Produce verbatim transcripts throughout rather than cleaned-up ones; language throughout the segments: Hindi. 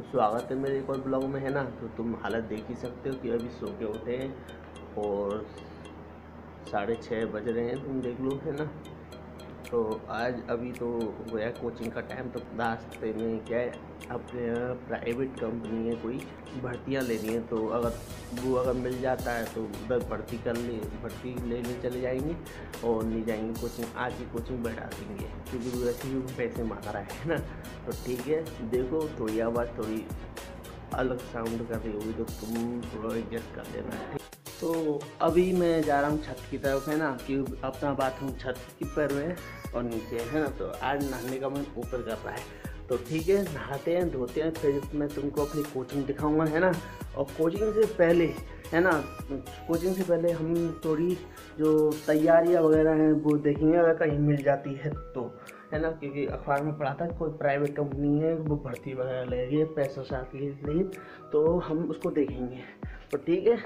तो स्वागत है मेरे एक और ब्लॉग में, है ना। तो तुम हालत देख ही सकते हो कि अभी सो के उठे हैं और साढ़े छः बज रहे हैं, तुम देख लो, है ना। तो आज अभी तो गया कोचिंग का टाइम, तो रास्ते में क्या है, अपने प्राइवेट कंपनी है, कोई भर्तियाँ लेनी है, तो अगर वो अगर मिल जाता है तो उधर भर्ती कर ले भर्ती लेने चले जाएंगे और नहीं जाएंगे कोचिंग, आज की कोचिंग बैठा देंगे क्योंकि वो ऐसे भी पैसे मांग रहा है ना। तो ठीक है, देखो थोड़ी आवाज़ थोड़ी अलग साउंड कर रही होगी तो तुम थोड़ा एडजस्ट कर देना। तो अभी मैं जा रहा हूँ छत की तरफ, है ना, कि अपना बाथरूम छत की पर है और नीचे, है ना। तो आज नहाने का मन ऊपर कर रहा है, तो ठीक है, नहाते हैं धोते हैं, फिर मैं तुमको अपनी कोचिंग दिखाऊंगा, है ना। और कोचिंग से पहले, है ना, कोचिंग से पहले हम थोड़ी जो तैयारियाँ वगैरह हैं वो देखेंगे, अगर कहीं मिल जाती है तो, है ना, क्योंकि अखबार में पढ़ा था कोई प्राइवेट कंपनी है वो भर्ती वगैरह ले रही है पैसों से आती है, इसलिए तो हम उसको देखेंगे। तो ठीक है,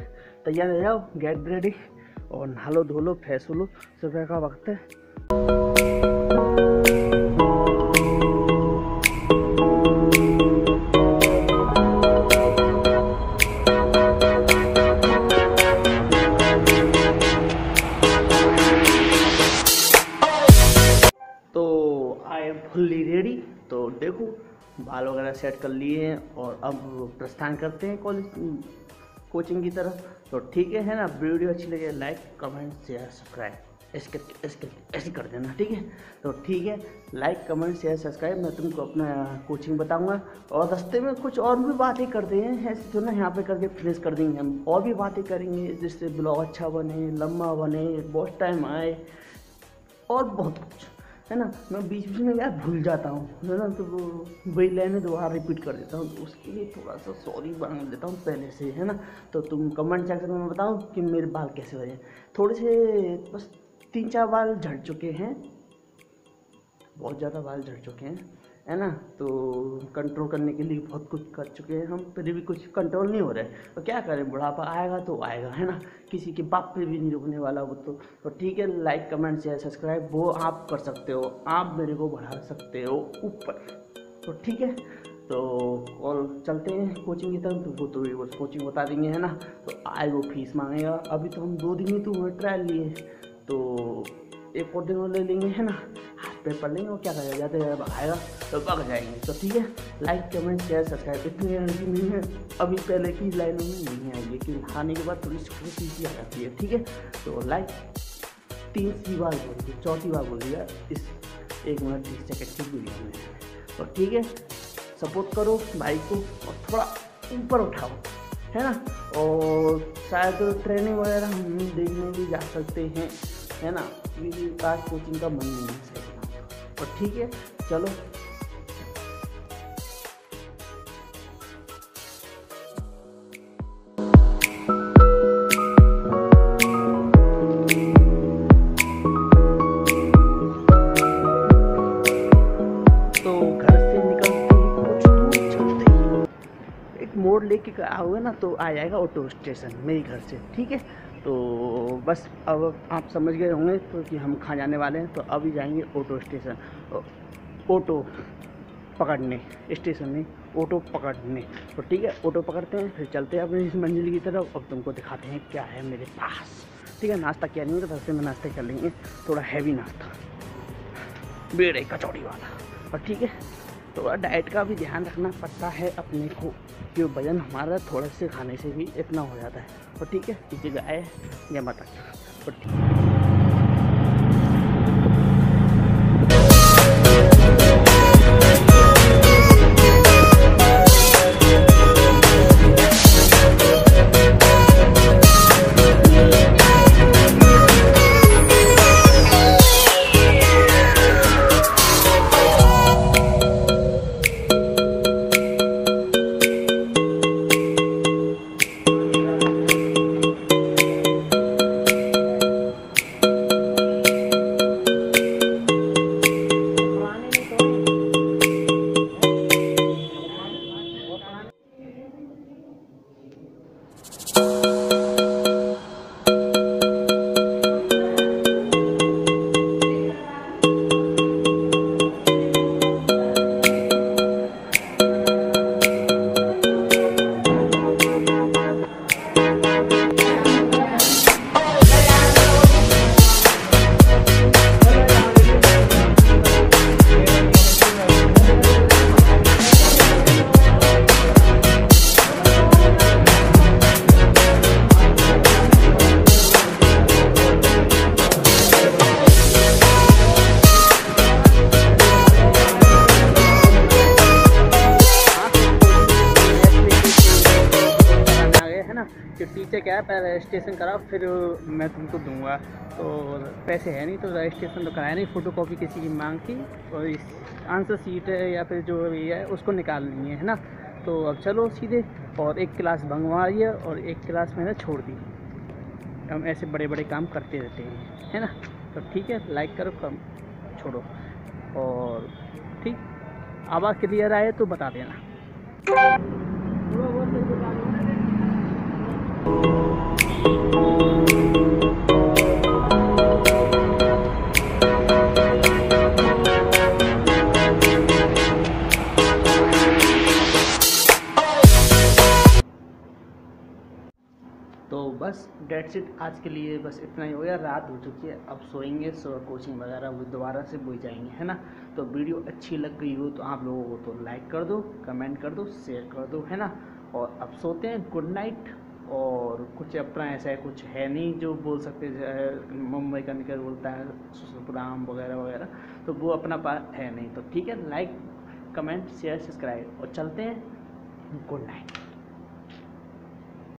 तैयार हो जाओ, गेट रेडी और नहा लो धो लो फ्रेश हो लो, सुबह का वक्त है। तो आई एम फुल्ली रेडी, तो देखो बाल वगैरह सेट कर लिए हैं और अब प्रस्थान करते हैं कॉलेज कोचिंग की तरफ। तो ठीक है, है ना, वीडियो अच्छी लगे लाइक कमेंट शेयर सब्सक्राइब ऐसे ऐसे ऐसे कर देना, ठीक है। तो ठीक है, लाइक कमेंट शेयर सब्सक्राइब, मैं तुमको अपना कोचिंग बताऊंगा और रास्ते में कुछ और भी बातें करते हैं, ऐसे जो ना यहाँ पे करके फिनिश कर देंगे हम, और भी बातें करेंगे जिससे ब्लॉग अच्छा बने, लम्बा बने, बहुत टाइम आए और बहुत कुछ, है ना। मैं बीच बीच में यार भूल जाता हूँ, है ना, तो वही लाइनें दोबारा रिपीट कर देता हूँ, तो उसके लिए थोड़ा सा सॉरी बना देता हूँ पहले से, है ना। तो तुम कमेंट सेक्शन में बताओ कि मेरे बाल कैसे बने, थोड़े से बस तीन चार बाल झड़ चुके हैं, बहुत ज़्यादा बाल झड़ चुके हैं, है ना। तो कंट्रोल करने के लिए बहुत कुछ कर चुके हैं हम, फिर भी कुछ कंट्रोल नहीं हो रहा है, तो क्या करें, बुढ़ापा आएगा तो आएगा, है ना, किसी के बाप पे भी नहीं रुकने वाला वो। तो तो ठीक है, लाइक कमेंट शेयर सब्सक्राइब वो आप कर सकते हो, आप मेरे को बढ़ा सकते हो ऊपर। तो ठीक है, तो और चलते हैं कोचिंग की तरफ, तुमको तो वो कोचिंग बता देंगे, है ना। तो आज वो फीस मांगेगा, अभी तो हम दो दिन ही तो हुए ट्रायल लिए, तो एक और दिन वो ले लेंगे, है ना, हाथ पेपर लेंगे और क्या करेगा, जाते जाते भागेगा तो भाग जाएंगे। तो ठीक है, लाइक कमेंट शेयर सब्सक्राइब, इतनी एनर्जी नहीं है अभी, पहले की लाइनों में नहीं आएगी कि नहाने के बाद थोड़ी खुशी सी आ जाती है, ठीक है। तो लाइक तीसरी बार बोल दी चौथी बार बोल दिया इस एक मिनट तीस सेकेंड की वीडियो में। तो ठीक है, सपोर्ट करो भाई को और थोड़ा ऊपर उठाओ, है ना। और शायद ट्रेनिंग वगैरह हम देखने भी जा सकते हैं, है ना, क्योंकि आज कोचिंग का मन नहीं है। और ठीक है, चलो मोड़ लेके आओगे ना तो आ जाएगा ऑटो स्टेशन मेरे घर से, ठीक है। तो बस अब आप समझ गए होंगे तो कि हम कहाँ जाने वाले हैं, तो अभी जाएंगे ऑटो स्टेशन, ऑटो पकड़ने, स्टेशन में ऑटो पकड़ने। तो ठीक है, ऑटो पकड़ते हैं फिर चलते हैं अपनी मंजिल की तरफ। अब तुमको दिखाते हैं क्या है मेरे पास, ठीक है। नाश्ता किया नहीं है तो रास्ते में नाश्ता कर लेंगे, थोड़ा हैवी नाश्ता, बेड़े कचौड़ी वाला। और ठीक है, थोड़ा डाइट का भी ध्यान रखना पड़ता है अपने को, कि वजन हमारा थोड़े से खाने से भी इतना हो जाता है। और ठीक है, पीछे गाय या माता। और ठीक है, इससे क्या है, पहले रजिस्ट्रेशन करा फिर मैं तुमको दूंगा। तो पैसे है नहीं तो रजिस्ट्रेशन तो कराया नहीं, फ़ोटो कॉपी किसी की मांग की और इस आंसर सीट है या फिर जो भी है उसको निकालनी है, है ना। तो अब चलो सीधे, और एक क्लास भंगवाई है और एक क्लास मैंने छोड़ दी। हम ऐसे बड़े बड़े काम करते रहते हैं, है ना। तो ठीक है, लाइक करो, कम छोड़ो, और ठीक आवाज़ क्लियर आए तो बता देना। तो बस डेट्स इट, आज के लिए बस इतना ही हो गया। रात हो चुकी है, अब सोएंगे, सो कोचिंग वगैरह वो दोबारा से बुझ जाएंगे, है ना। तो वीडियो अच्छी लग गई हो तो आप लोगों को तो लाइक कर दो, कमेंट कर दो, शेयर कर दो, है ना। और अब सोते हैं, गुड नाइट। और कुछ अपना ऐसा है कुछ है नहीं जो बोल सकते, मुंबई का निकल बोलता है सुसुपुराम वगैरह वगैरह, तो वो अपना पास है नहीं। तो ठीक है, लाइक कमेंट शेयर सब्सक्राइब, और चलते हैं, गुड नाइट।